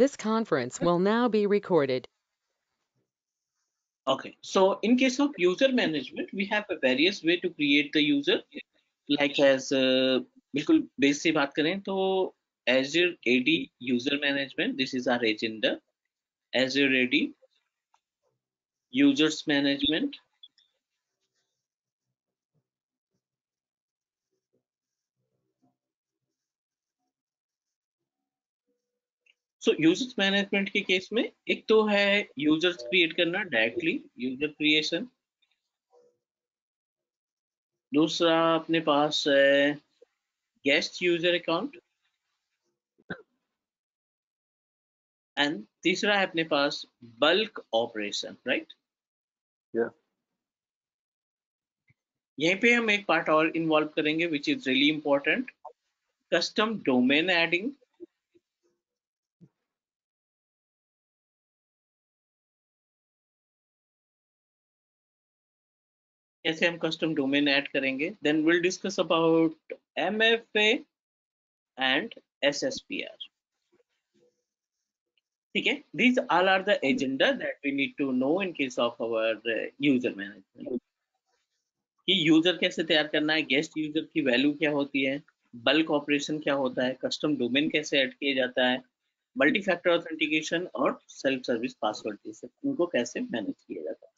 This conference will now be recorded. Okay, so in case of user management, we have a various way to create the user. Like as बिल्कुल base से बात करें तो Azure AD user management, this is our agenda. Azure AD users management. So users management के case में एक तो है यूजर्स क्रिएट करना डायरेक्टली, यूजर क्रिएशन. दूसरा अपने पास है गेस्ट यूजर अकाउंट, एंड तीसरा है अपने पास बल्क ऑपरेशन, राइट? यहीं पे हम एक पार्ट और इन्वॉल्व करेंगे which is really important, custom domain adding. कैसे हम कस्टम डोमेन ऐड करेंगे, then will discuss about MFA and SSPR. ठीक है, these all are the agenda that we need to know in case of our user management. कि user कैसे तैयार करना है, गेस्ट यूजर की वैल्यू क्या होती है, बल्क ऑपरेशन क्या होता है, कस्टम डोमेन कैसे ऐड किया जाता है, मल्टी फैक्टर ऑथेंटिकेशन और सेल्फ सर्विस पासवर्ड, इनको कैसे मैनेज किया जाता है.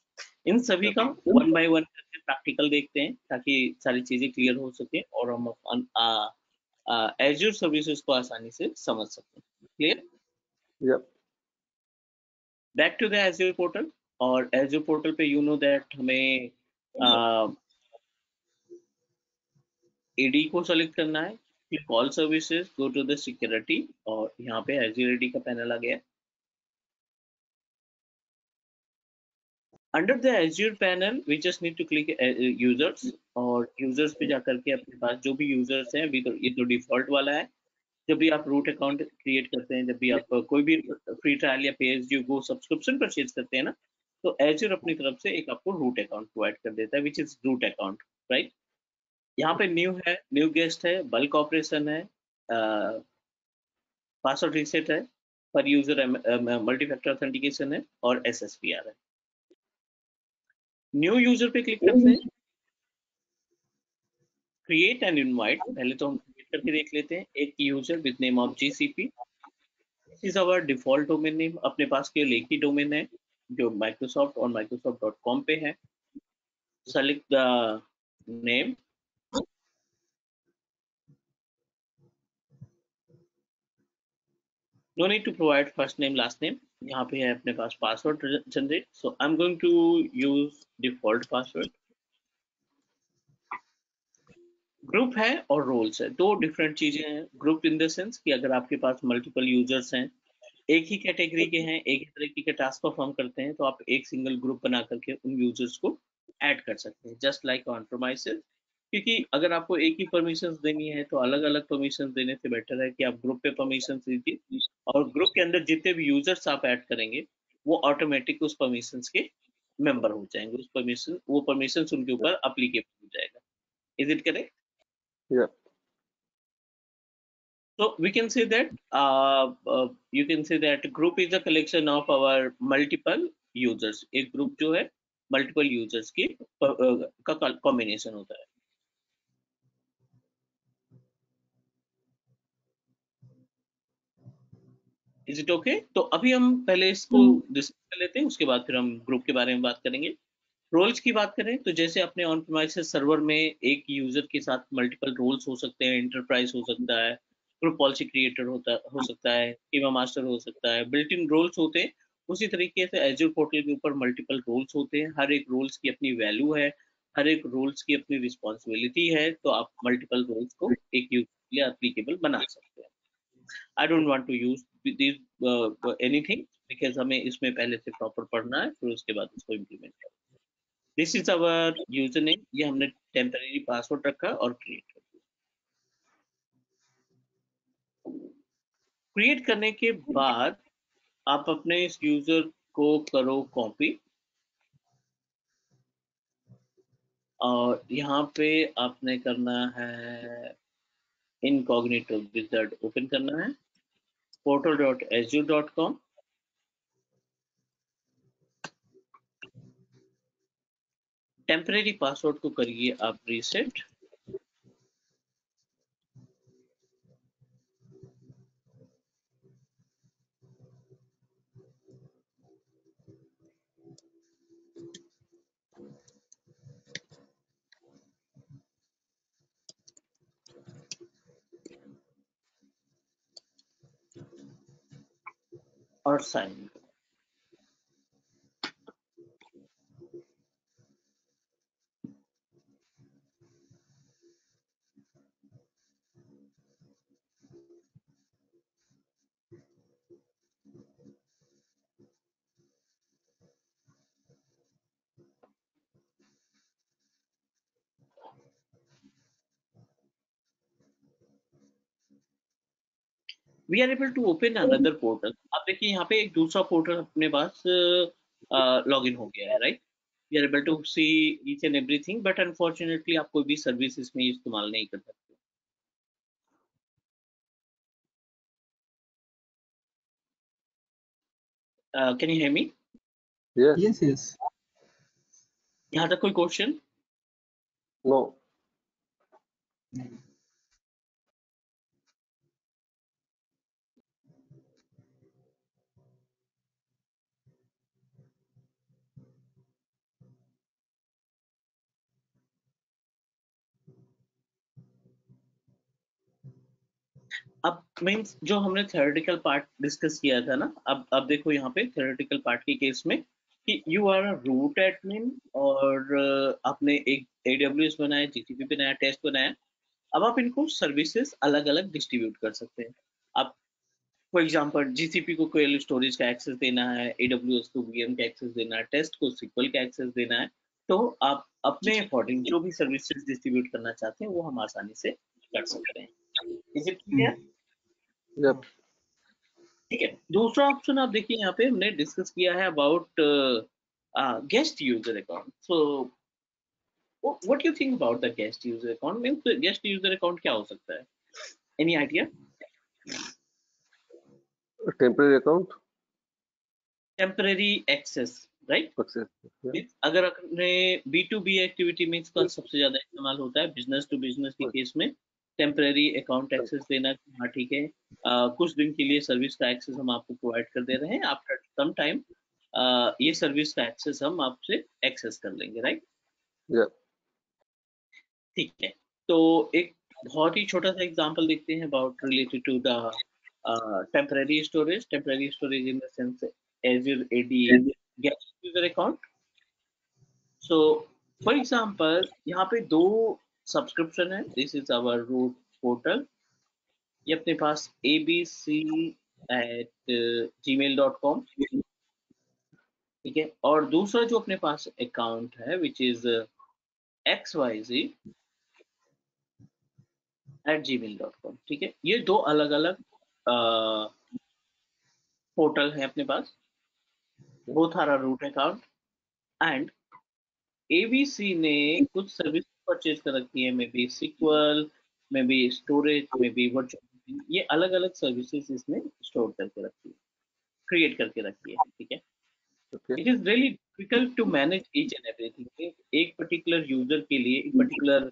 इन सभी का वन बाय वन करके प्रैक्टिकल देखते हैं ताकि सारी चीजें क्लियर हो सके और हम Azure सर्विसेज को आसानी से समझ सकें. Clear? Yup. Back to the Azure portal. और Azure पोर्टल पे यू नो दैट हमें AD को सेलेक्ट करना है, फिर call services, go to the security, और यहाँ पे Azure AD का पैनल आ गया. Under the Azure panel, we just need to click users और users पे जाकर के अपने पास जो भी users हैं, अभी तो ये तो default वाला है. जब भी आप root account create करते हैं, जब भी आप कोई भी free trial या pay as you go subscription purchase करते हैं ना, तो Azure अपनी तरफ से एक आपको root account provide कर देता है, which is root account, right? यहाँ पे new है, new guest है, bulk operation है, password reset है, per user multi-factor authentication है और SSPR है. न्यू यूजर पे क्लिक करते हैं, क्रिएट एंड इनवाइट. पहले तो हम क्रिएट करके देख लेते हैं एक user with name of GCP. This is our default domain name. अपने पास केवल एक ही डोमेन है जो माइक्रोसॉफ्ट और microsoft.com पे है. Select the name. No need to provide first name, last name. यहाँ पे है अपने पास password generate. So I am going to use default password. Group है और रोल्स है, दो डिफरेंट चीजें हैं. ग्रुप इन द सेंस कि अगर आपके पास मल्टीपल यूजर्स हैं, एक ही कैटेगरी के हैं, एक ही तरीके के टास्क परफॉर्म करते हैं, तो आप एक सिंगल ग्रुप बना करके उन यूजर्स को ऐड कर सकते हैं, जस्ट लाइक ऑन प्रीमाइसेस. क्योंकि अगर आपको एक ही परमिशन देनी है तो अलग अलग परमिशन देने से बेटर है कि आप ग्रुप पे परमिशन दीजिए, और ग्रुप के अंदर जितने भी यूजर्स आप ऐड करेंगे वो ऑटोमेटिक उस परमिशन के मेंबर हो जाएंगे, उस परमिशन वो परमिशन उनके ऊपर अप्लीकेबल हो जाएगा. Is it correct? So we can say that you can say that group is a collection of our multiple users. एक ग्रुप जो है मल्टीपल यूजर्स की का कॉम्बिनेशन होता है. Is it okay? तो अभी हम पहले इसको डिस्कस कर लेते हैं, उसके बाद फिर हम ग्रुप के बारे में बात करेंगे. रोल्स की बात करें तो जैसे अपने ऑन प्रीमाइसेस सर्वर में एक यूजर के साथ मल्टीपल रोल्स हो सकते हैं. एंटरप्राइज हो सकता है, ग्रुप पॉलिसी क्रिएटर हो सकता है, स्कीमा मास्टर हो सकता है. बिल्ट इन रोल्स होते हैं. उसी तरीके से Azure पोर्टल के ऊपर मल्टीपल रोल्स होते हैं. हर एक रोल्स की अपनी वैल्यू है, हर एक रोल्स की अपनी रिस्पॉन्सिबिलिटी है. तो आप मल्टीपल रोल्स को एक यूजर के लिए एप्लीकेबल बना सकते हैं. I don't want to use these anything because हमें इसमें पहले से प्रॉपर पढ़ना है, फिर उसके बाद इसको इम्प्लीमेंट करना है. This is our user name. ये हमने टेम्परेरी पासवर्ड रखा और क्रिएट कर दिया. क्रिएट करने के बाद आप अपने इस यूजर को करो कॉपी, और यहाँ पे आपने करना है इनकॉग्निटो विज़ार्ड ओपन करना है. portal.azure.com. टेम्परेरी पासवर्ड को करिए आप रीसेट। और sign we are able to open another portal। आप देखिए यहाँ पे एक दूसरा portal अपने पास login हो गया है, right? We are able to see each and everything, but unfortunately आप कोई भी service इसमें इस्तेमाल नहीं कर सकते। Can you hear me? Yes. Yes, yes. यहाँ तक कोई question? No. अब मींस जो हमने थ्योरेटिकल पार्ट डिस्कस किया था ना, अब देखो यहाँ पे थ्योरेटिकल पार्ट के केस में कि you are a root admin और आपने एक AWS बनाया, GCP बनाया, टेस्ट बनाया। अब आप इनको सर्विसेज अलग अलग डिस्ट्रीब्यूट कर सकते हैं। आप फॉर एग्जांपल GCP को क्वेरी स्टोरेज का एक्सेस देना है, AWS को VM का एक्सेस देना है, टेस्ट को SQL का एक्सेस देना है, तो आप अपने अकॉर्डिंग जो भी सर्विसेज डिस्ट्रीब्यूट करना चाहते हैं वो हम आसानी से कर सकते हैं। Is it clear? Yep. ठीक है, दूसरा ऑप्शन आप देखिए यहाँ पे हमने डिस्कस किया है about guest user account. So what you think about the guest user account? Means guest user account क्या हो सकता है? Any idea? Temporary account, temporary access, right? अगर अपने B2B एक्टिविटी में इसका सबसे ज्यादा इस्तेमाल होता है, बिजनेस टू बिजनेस के केस में टेम्परेरी अकाउंट एक्सेस देना। हाँ ठीक है, कुछ दिन के लिए सर्विस का एक्सेस हम आपको प्रोवाइड कर दे रहे हैं, आफ्टर सम टाइम ये सर्विस का एक्सेस हम आपसे एक्सेस कर लेंगे, राइट? ठीक है, तो एक बहुत ही छोटा सा एग्जांपल देखते हैं about related to the temporary storage. Temporary storage in the sense Azure AD guest user account. So for example यहाँ पे दो सब्सक्रिप्शन है, this is our root portal. ये अपने पास abc@gmail.com, ठीक है, और दूसरा जो अपने पास अकाउंट है विच इज xyz@gmail.com, ठीक है। ये दो अलग अलग पोर्टल है अपने पास, both are root account. And abc ने कुछ सर्विस परचेज कर रखती है, maybe SQL, maybe storage, maybe virtual, ये अलग अलग सर्विसेज इसमें स्टोर करके रखती है, क्रिएट करके रखती है, ठीक है। It is really difficult to manage each and everything. एक पर्टिकुलर यूजर के लिए, एक पर्टिकुलर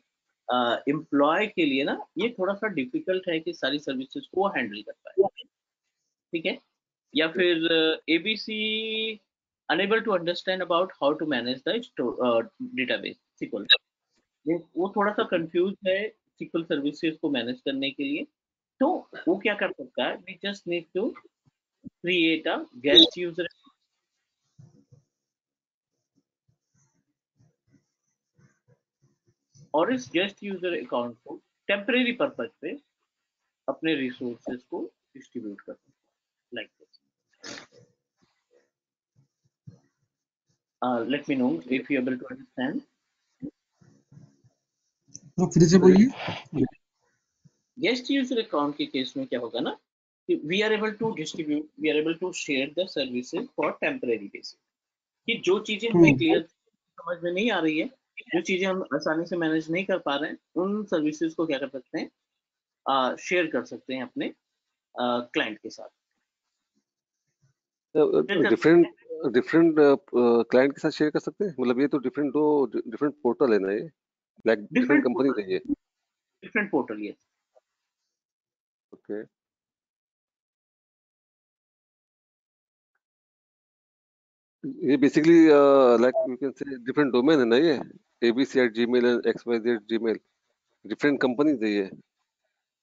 एम्प्लॉय के लिए ना ये थोड़ा सा डिफिकल्ट है कि सारी सर्विसेज को हैंडल कर पाए, ठीक है। या फिर abc unable to understand about how to manage the database SQL, वो थोड़ा सा कंफ्यूज है SQL सर्विसेज को मैनेज करने के लिए, तो वो क्या कर सकता है? We just need to create a guest user. और इस गेस्ट यूजर अकाउंट को टेम्परेरी पर्पज पे अपने रिसोर्सेज को डिस्ट्रीब्यूट कर सकते, like this. Let me know if you able to understand. तो फिर से बोलिए। गेस्ट यूजर अकाउंट के केस में क्या होगा ना कि we are able to distribute, we are able to share the services for temporary basis, कि जो चीजें हमें क्लियर समझ में नहीं आ रही है, जो चीजें हम आसानी से मैनेज नहीं कर पा रहे हैं, उन सर्विसेज को क्या कर सकते हैं? शेयर कर सकते हैं अपने क्लाइंट के साथ, डिफरेंट क्लाइंट के साथ शेयर कर सकते हैं, मतलब ये तो डिफरेंट पोर्टल है ना, ये लाइक डिफरेंट कंपनी है, ये डिफरेंट पोर्टल ये। ओके ये basically like you can say different domain है ना, ये abc@gmail and xyz@gmail different companies है ये।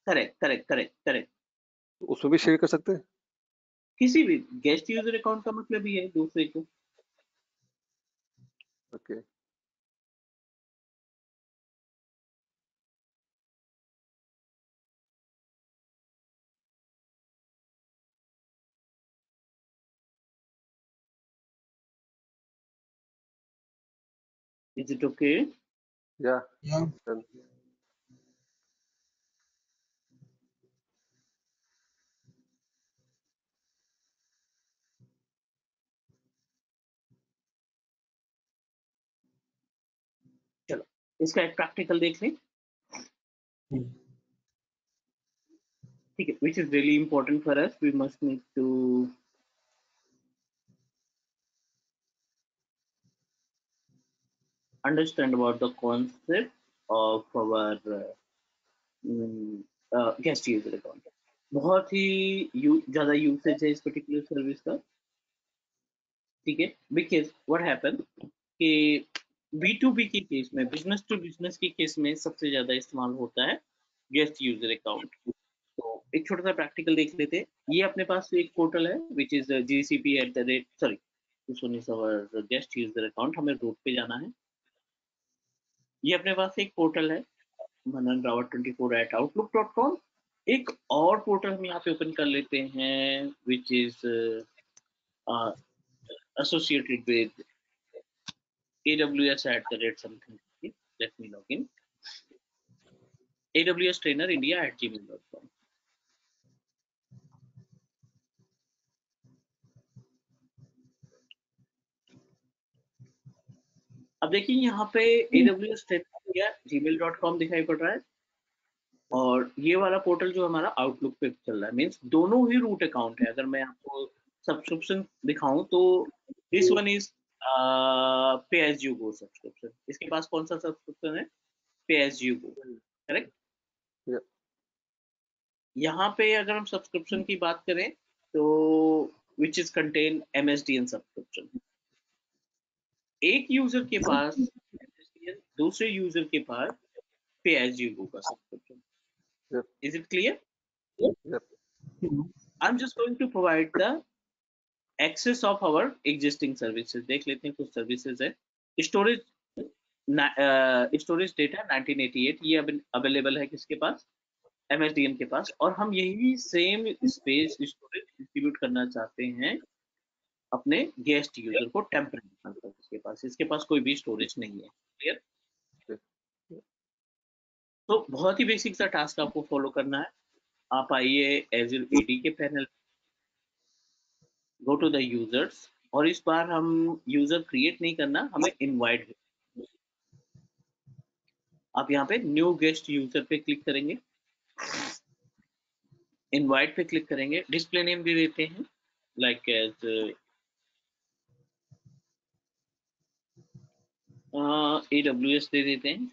Correct correct correct correct. उसमें भी शेयर कर सकते हैं किसी भी गेस्ट यूजर अकाउंट का मतलब ही है दूसरे को। Okay Is it okay? Yeah. Yeah. चलो इसका एक प्रैक्टिकल देख लें। ठीक है, which is really important for us. We must need to understand about the concept of our guest user account. बहुत ही ज़्यादा यूसेज है इस पर्टिकुलर सर्विस का। ठीक है, बिकॉज व्हाट हैपन कि B2B की केस में, बिजनेस टू बिजनेस की केस में सबसे ज़्यादा इस्तेमाल होता है गेस्ट यूजर अकाउंट। तो एक छोटा सा प्रैक्टिकल देख लेते हैं। ये अपने पास एक पोर्टल है which is GCP sorry our guest user account. हमें रूट पे जाना है। ये अपने पास एक पोर्टल है manan rao24@outlook.com। एक और पोर्टल हम यहाँ पे ओपन कर लेते हैं which is associated with AWS@something। Let me log in AWS Trainer India @gmail.com। अब देखिए यहाँ पे AWS@gmail.com दिखाई पड़ रहा है और ये वाला पोर्टल जो हमारा आउटलुक पे चल रहा है। मींस दोनों ही रूट अकाउंट है। अगर मैं आपको सब्सक्रिप्शन दिखाऊं तो this one is pay as you go subscription. इसके पास कौन सा सब्सक्रिप्शन है? पे एज यू गो। करेक्ट। यहाँ पे अगर हम सब्सक्रिप्शन की बात करें तो which is contain MSDN subscription. एक यूजर के पास दूसरे यूजर के पास पे एज यू गो का subscription. Is it clear? I am just going to provide the access of our existing services. देख लेते हैं कुछ सर्विसेज है। स्टोरेज डेटा 1988 ये अवेलेबल है किसके पास? MSDN के पास। और हम यही सेम स्पेस स्टोरेज डिस्ट्रीब्यूट करना चाहते हैं अपने गेस्ट यूजर को टेम्परेरी। इसके पास कोई भी स्टोरेज नहीं है। क्लियर? तो बहुत ही बेसिक सा टास्क आपको फॉलो करना है। आप आइए एजर एडी के panel, go to the users, और इस बार हम यूजर क्रिएट नहीं करना, हमें इनवाइट। आप यहाँ पे न्यू गेस्ट यूजर पे क्लिक करेंगे, इनवाइट पे क्लिक करेंगे, डिस्प्ले नेम भी देते हैं लाइक एज AWS दे देते हैं।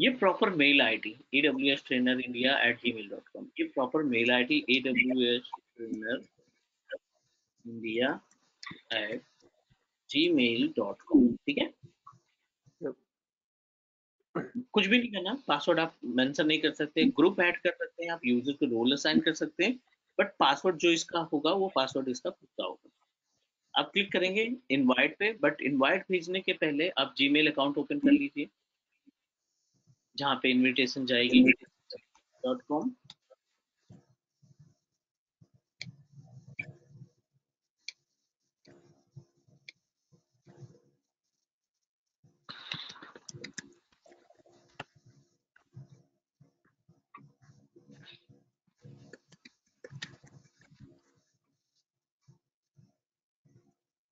ये proper mail ID AWS Trainer India@gmail.com। ये proper mail ID AWS Trainer India@gmail.com। ठीक है, कुछ भी नहीं करना। पासवर्ड आप मेंशन नहीं कर सकते। ग्रुप ऐड कर सकते हैं आप, यूजर को रोल असाइन कर सकते हैं, बट पासवर्ड जो इसका होगा वो पासवर्ड इसका खुद होगा। आप क्लिक करेंगे इनवाइट पे, बट इनवाइट भेजने के पहले आप जीमेल अकाउंट ओपन कर लीजिए जहां पे इनविटेशन जाएगी .com।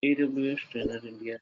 AWS Trainer India।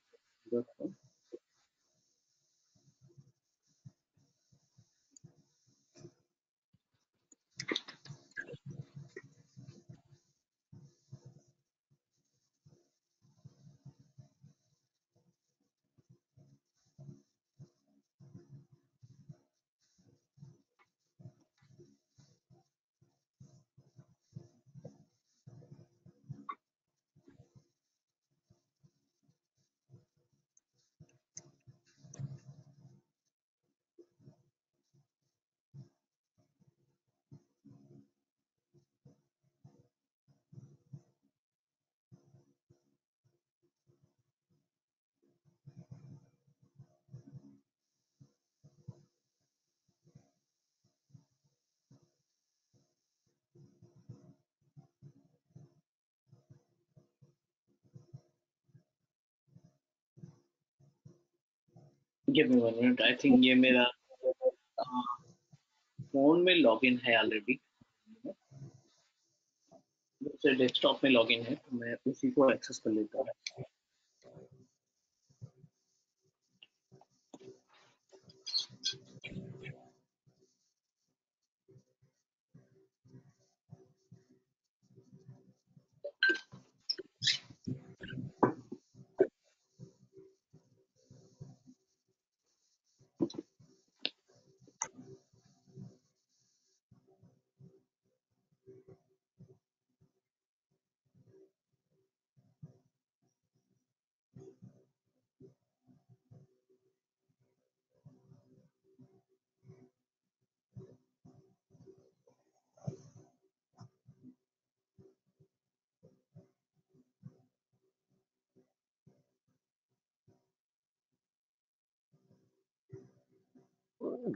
Give me 1 minute. I think ये मेरा phone में login है already. जैसे desktop में login है, मैं उसी को access कर लेता हूँ.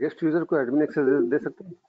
गेस्ट यूजर को एडमिन एक्सेस दे सकते हैं.